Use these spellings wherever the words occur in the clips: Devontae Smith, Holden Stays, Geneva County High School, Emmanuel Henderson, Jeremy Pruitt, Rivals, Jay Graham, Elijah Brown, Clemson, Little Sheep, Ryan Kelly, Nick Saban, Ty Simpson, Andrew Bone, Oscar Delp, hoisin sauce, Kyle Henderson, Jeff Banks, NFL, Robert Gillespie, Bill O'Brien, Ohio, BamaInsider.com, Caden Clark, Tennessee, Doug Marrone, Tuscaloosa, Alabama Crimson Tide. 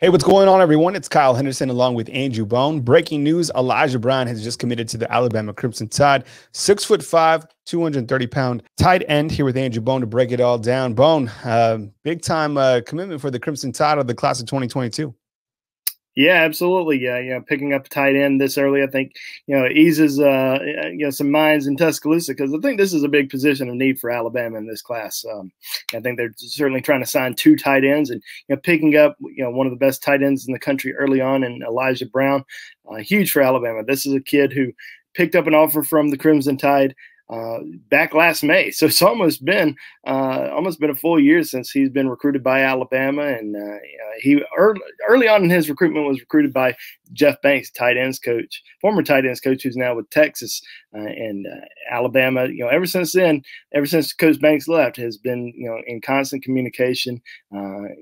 Hey, what's going on, everyone? It's Kyle Henderson along with Andrew Bone. Breaking news, Elijah Brown has just committed to the Alabama Crimson Tide. 6'5", 230-pound tight end, here with Andrew Bone to break it all down. Bone, big-time commitment for the Crimson Tide of the class of 2022. Yeah, absolutely. Yeah, you know, picking up a tight end this early, I think, you know, it eases some minds in Tuscaloosa, because I think this is a big position of need for Alabama in this class. I think they're certainly trying to sign two tight ends, and you know, picking up one of the best tight ends in the country early on, and Elijah Brown, huge for Alabama. This is a kid who picked up an offer from the Crimson Tide back last May, so it's almost been a full year since he's been recruited by Alabama, and he early on in his recruitment was recruited by Jeff Banks, former tight ends coach, who's now with Texas and Alabama. You know, ever since Coach Banks left, has been in constant communication.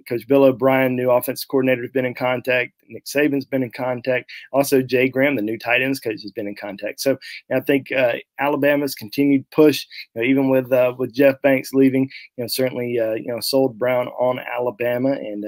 Coach Bill O'Brien, new offensive coordinator, has been in contact. Nick Saban's been in contact. Also, Jay Graham, the new tight ends coach, has been in contact. So I think Alabama's continued push, even with Jeff Banks leaving, certainly sold Brown on Alabama, and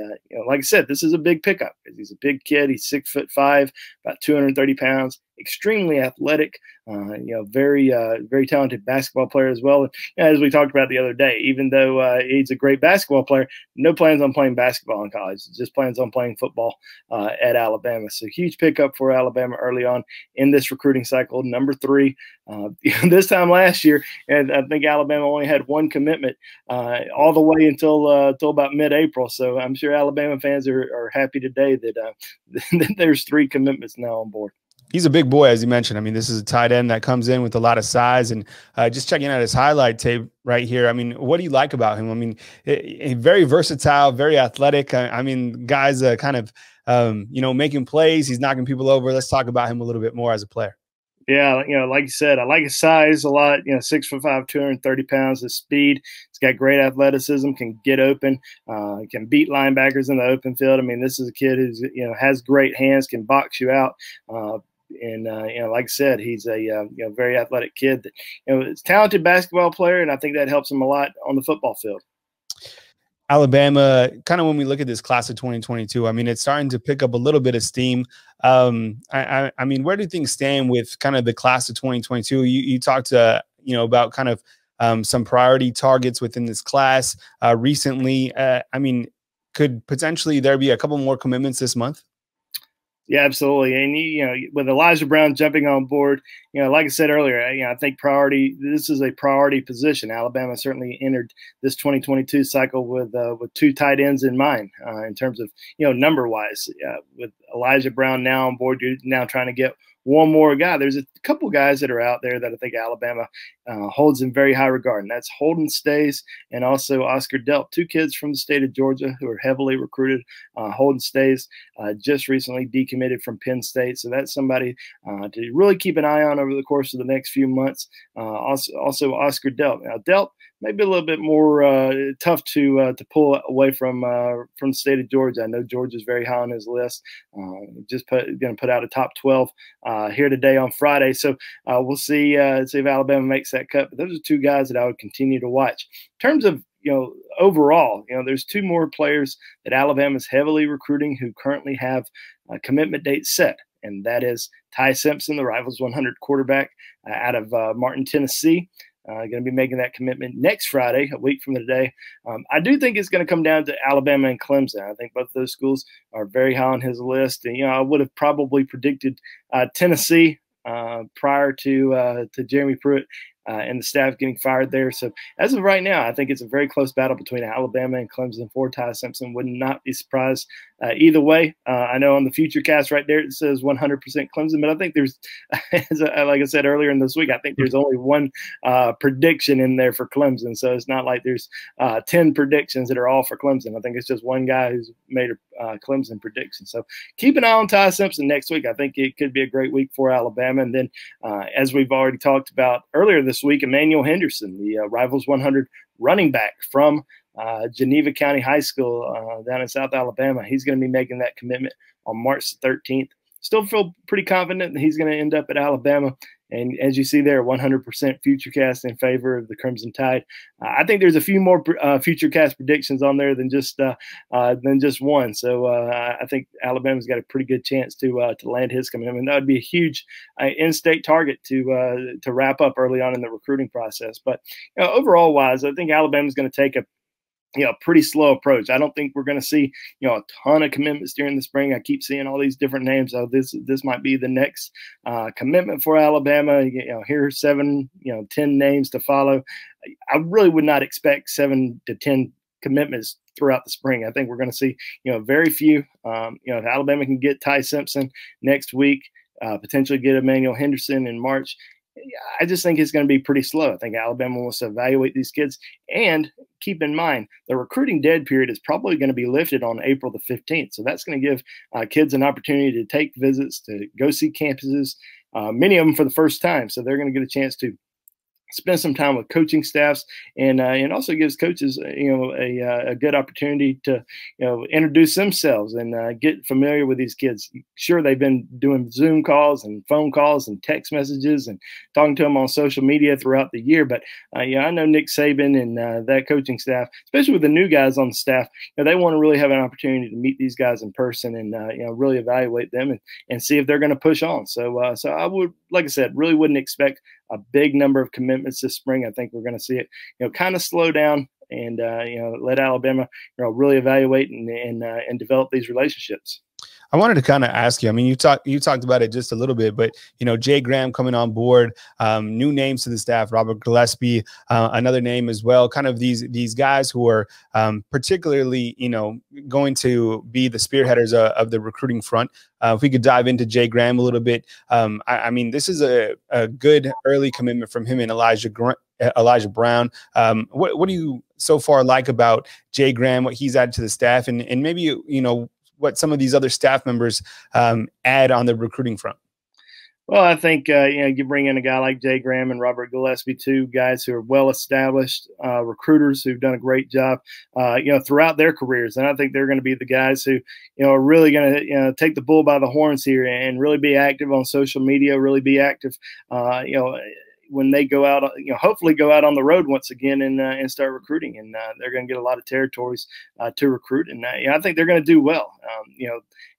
like I said, this is a big pickup because he's a big kid. He's 6'5", about 230 pounds, extremely athletic. Very talented basketball player as well. And as we talked about the other day, even though he's a great basketball player, no plans on playing basketball in college. Just plans on playing football at Alabama. So huge pickup for Alabama early on in this recruiting cycle. Number 3, this time last year, and I think Alabama only had one commitment all the way until about mid-April. So I'm sure Alabama fans are happy today that that there's 3 commitments now on board. He's a big boy, as you mentioned. I mean, this is a tight end that comes in with a lot of size, and just checking out his highlight tape right here. I mean, what do you like about him? I mean, very versatile, very athletic. I mean, guys kind of, making plays. He's knocking people over. Let's talk about him a little bit more as a player. Yeah, like you said, I like his size a lot. 6'5", 230 pounds, his speed. He's got great athleticism, can get open, can beat linebackers in the open field. I mean, this is a kid who's, has great hands, can box you out. And like I said, he's a very athletic kid that is a talented basketball player, and I think that helps him a lot on the football field. Alabama, kind of when we look at this class of 2022, I mean, it's starting to pick up a little bit of steam. I mean, where do things stand with kind of the class of 2022? You talked about kind of some priority targets within this class recently. I mean, could potentially there be a couple more commitments this month? Yeah, absolutely. And, with Elijah Brown jumping on board, like I said earlier, I think this is a priority position. Alabama certainly entered this 2022 cycle with 2 tight ends in mind in terms of, number wise. With Elijah Brown now on board, you're now trying to get one more guy. There's a couple guys that are out there that I think Alabama holds in very high regard, and that's Holden Stays and also Oscar Delp, 2 kids from the state of Georgia who are heavily recruited. Holden Stays just recently decommitted from Penn State, so that's somebody to really keep an eye on over the course of the next few months. Also Oscar Delp. Now, Delp maybe a little bit more tough to pull away from the state of Georgia. I know Georgia's very high on his list. Going to put out a top 12 here today on Friday. So we'll see if Alabama makes that cut. But those are 2 guys that I would continue to watch. In terms of overall, there's 2 more players that Alabama's heavily recruiting who currently have a commitment date set, and that is Ty Simpson, the Rivals 100 quarterback out of Martin, Tennessee. Going to be making that commitment next Friday, a week from today. I do think it's going to come down to Alabama and Clemson. I think both those schools are very high on his list. And, I would have probably predicted Tennessee prior to Jeremy Pruitt and the staff getting fired there. So as of right now, I think it's a very close battle between Alabama and Clemson for Ty Simpson. Would not be surprised either way. I know on the future cast right there, it says 100% Clemson, but I think there's, like I said earlier in this week, I think there's only one prediction in there for Clemson. So it's not like there's 10 predictions that are all for Clemson. I think it's just one guy who's made a Clemson prediction. So keep an eye on Ty Simpson next week. I think it could be a great week for Alabama. And then as we've already talked about earlier this week, Emmanuel Henderson, the Rivals 100 running back from Geneva County High School down in South Alabama. He's going to be making that commitment on March 13th. Still feel pretty confident that he's going to end up at Alabama. And as you see there, 100% future cast in favor of the Crimson Tide. I think there's a few more future cast predictions on there than just one. So I think Alabama's got a pretty good chance to land his coming. I mean, that would be a huge in-state target to wrap up early on in the recruiting process. But you know, overall wise, I think Alabama's going to take a pretty slow approach. I don't think we're going to see, a ton of commitments during the spring. I keep seeing all these different names. Oh, this might be the next commitment for Alabama. Here are 7, 10 names to follow. I really would not expect 7 to 10 commitments throughout the spring. I think we're going to see, very few. If Alabama can get Ty Simpson next week, potentially get Emmanuel Henderson in March, I just think it's going to be pretty slow. I think Alabama wants to evaluate these kids. And keep in mind, the recruiting dead period is probably going to be lifted on April the 15th. So that's going to give kids an opportunity to take visits, to go see campuses, many of them for the first time. So they're going to get a chance to spend some time with coaching staffs, and also gives coaches, a good opportunity to, introduce themselves and get familiar with these kids. Sure, they've been doing Zoom calls and phone calls and text messages and talking to them on social media throughout the year. But I know Nick Saban and that coaching staff, especially with the new guys on the staff, they want to really have an opportunity to meet these guys in person and really evaluate them and see if they're going to push on. So so I would, like I said, really wouldn't expect a big number of commitments this spring. I think we're going to see it, kind of slow down and, let Alabama, really evaluate and develop these relationships. I wanted to kind of ask you, I mean, you talked about it just a little bit, but, Jay Graham coming on board, new names to the staff, Robert Gillespie, another name as well, kind of these guys who are particularly, going to be the spearheaders of the recruiting front. If we could dive into Jay Graham a little bit. I mean, this is a good early commitment from him and Elijah Brown. What do you so far like about Jay Graham, what he's added to the staff, and maybe, what some of these other staff members add on the recruiting front? Well, I think, you bring in a guy like Jay Graham and Robert Gillespie, two guys who are well-established recruiters who've done a great job, throughout their careers. And I think they're going to be the guys who, are really going to take the bull by the horns here and really be active on social media, really be active, when they go out, hopefully go out on the road once again and start recruiting. And they're going to get a lot of territories to recruit. And I think they're going to do well.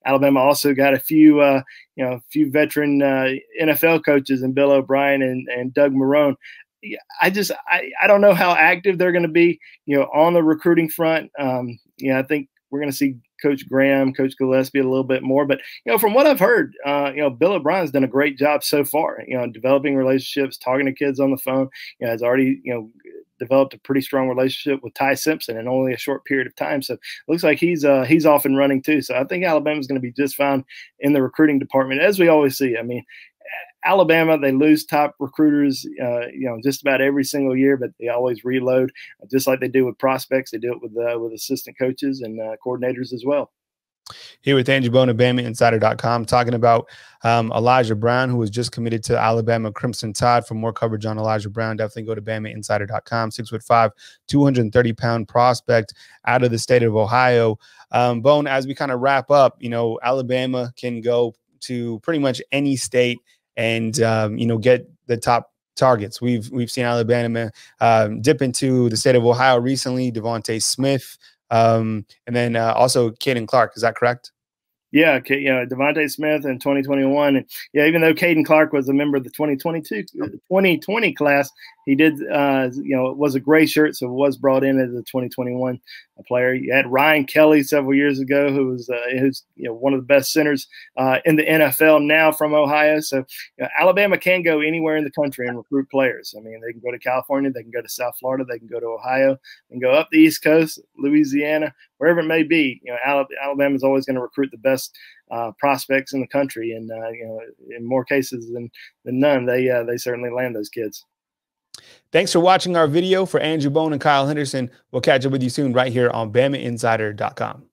Alabama also got a few, few veteran NFL coaches in Bill O'Brien and Doug Marrone. I don't know how active they're going to be, on the recruiting front. I think we're going to see Coach Graham, Coach Gillespie a little bit more, but from what I've heard, Bill O'Brien's done a great job so far, developing relationships, talking to kids on the phone. Has already developed a pretty strong relationship with Ty Simpson in only a short period of time. So it looks like he's off and running too. So I think Alabama's going to be just fine in the recruiting department, as we always see. I mean, Alabama, they lose top recruiters, just about every single year, but they always reload, just like they do with prospects. They do it with assistant coaches and coordinators as well. Here with Andrew Bone of BamaInsider.com, talking about Elijah Brown, who was just committed to Alabama Crimson Tide. For more coverage on Elijah Brown, definitely go to BamaInsider.com. 6'5", 230-pound prospect out of the state of Ohio. Bone, as we kind of wrap up, Alabama can go to pretty much any state and get the top targets. We've seen Alabama dip into the state of Ohio recently, Devontae Smith, and then also Caden Clark. Is that correct? Yeah, Devontae Smith in 2021. And yeah, even though Caden Clark was a member of the 2020 class, he did, it was a gray shirt, so was brought in as a 2021 player. You had Ryan Kelly several years ago, who was one of the best centers in the NFL now from Ohio. So Alabama can go anywhere in the country and recruit players. I mean, they can go to California, they can go to South Florida, they can go to Ohio, and go up the East Coast, Louisiana, wherever it may be. Alabama is always going to recruit the best prospects in the country, and in more cases than none, they certainly land those kids. Thanks for watching our video. For Andrew Bone and Kyle Henderson, we'll catch up with you soon right here on BamaInsider.com.